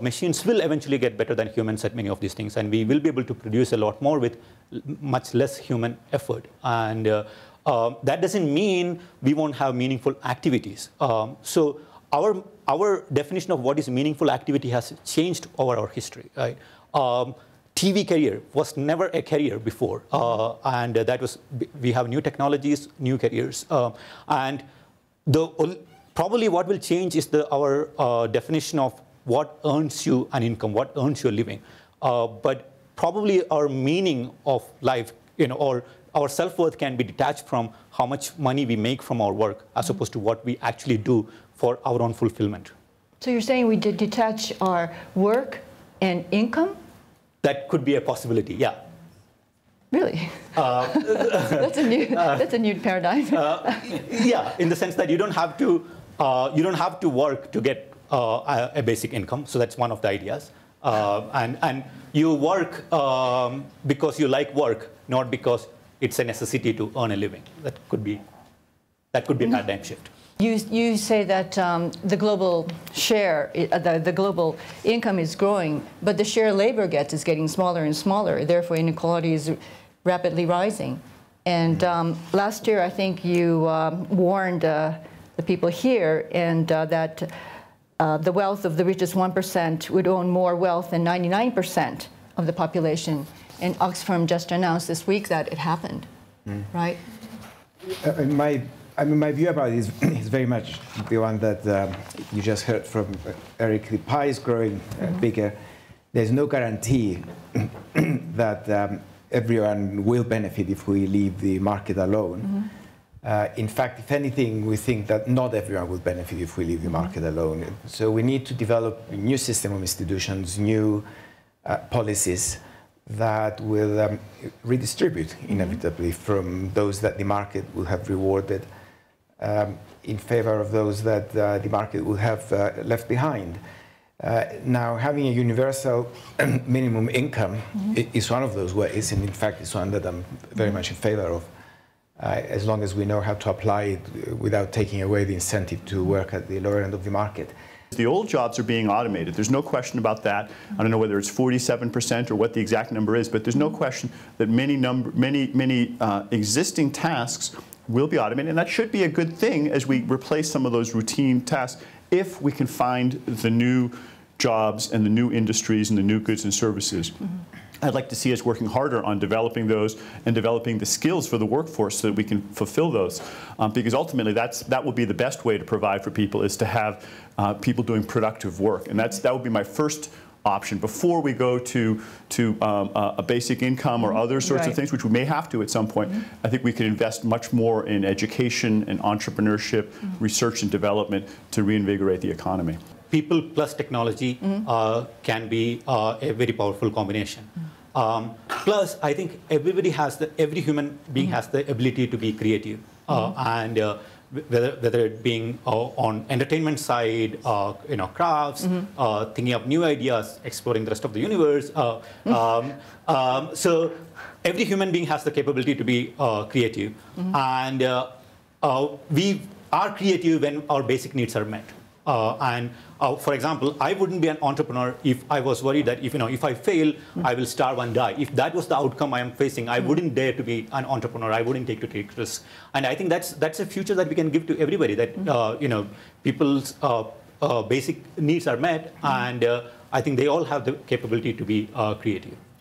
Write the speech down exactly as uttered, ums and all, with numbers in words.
Machines will eventually get better than humans at many of these things, and we will be able to produce a lot more with much less human effort. And uh, uh, that doesn't mean we won't have meaningful activities. Um, so our, our definition of what is meaningful activity has changed over our history, right? Um, T V career was never a career before, uh, and that was, we have new technologies, new careers. Uh, and the, probably what will change is the, our uh, definition of what earns you an income, what earns you a living. Uh, but probably our meaning of life, you know, or our self-worth can be detached from how much money we make from our work as mm-hmm. opposed to what we actually do for our own fulfillment. So you're saying we did detach our work and income? That could be a possibility, yeah. Really? Uh, that's a new, uh, that's a new paradigm. uh, yeah, in the sense that you don't have to, uh, you don't have to work to get Uh, a basic income, so that's one of the ideas. Uh, and, and you work um, because you like work, not because it's a necessity to earn a living. That could be, that could be a paradigm shift. You, you say that um, the global share, the, the global income is growing, but the share labor gets is getting smaller and smaller, therefore inequality is rapidly rising. And um, last year, I think you um, warned uh, the people here and uh, that Uh, the wealth of the richest one percent would own more wealth than ninety-nine percent of the population. And Oxfam just announced this week that it happened, mm. right? Uh, my, I mean, my view about it is, is very much the one that um, you just heard from Erik. The pie is growing uh, mm-hmm. bigger. There's no guarantee that um, everyone will benefit if we leave the market alone. Mm-hmm. Uh, in fact, if anything, we think that not everyone will benefit if we leave the market alone. So we need to develop a new system of institutions, new uh, policies that will um, redistribute inevitably mm-hmm. from those that the market will have rewarded um, in favor of those that uh, the market will have uh, left behind. Uh, now, having a universal minimum income mm-hmm. is one of those ways, and in fact, it's one that I'm very much in favor of. Uh, as long as we know how to apply it without taking away the incentive to work at the lower end of the market. The old jobs are being automated. There's no question about that. I don't know whether it's forty-seven percent or what the exact number is, but there's no question that many, number, many, many uh, existing tasks will be automated, and that should be a good thing as we replace some of those routine tasks if we can find the new jobs and the new industries and the new goods and services. Mm-hmm. I'd like to see us working harder on developing those and developing the skills for the workforce so that we can fulfill those. Um, because ultimately, that's, that will be the best way to provide for people, is to have uh, people doing productive work. And that's, that would be my first option before we go to, to um, uh, a basic income or other sorts right. of things, which we may have to at some point. Mm-hmm. I think we can invest much more in education and entrepreneurship, mm-hmm. research and development to reinvigorate the economy. People plus technology mm-hmm. uh, can be uh, a very powerful combination. Mm-hmm. um, plus, I think everybody has the, every human being mm-hmm. has the ability to be creative, uh, mm-hmm. and uh, whether whether it being uh, on entertainment side, uh, you know, crafts, mm-hmm. uh, thinking of new ideas, exploring the rest of the universe. Uh, mm-hmm. um, um, so, every human being has the capability to be uh, creative, mm-hmm. and uh, uh, we are creative when our basic needs are met. Uh, and uh, for example, I wouldn't be an entrepreneur if I was worried that if you know if I fail, mm-hmm. I will starve and die. If that was the outcome I am facing, I mm-hmm. wouldn't dare to be an entrepreneur. I wouldn't take to take risks. And I think that's that's a future that we can give to everybody. That mm-hmm. uh, you know, people's uh, uh, basic needs are met, mm-hmm. and uh, I think they all have the capability to be uh, creative.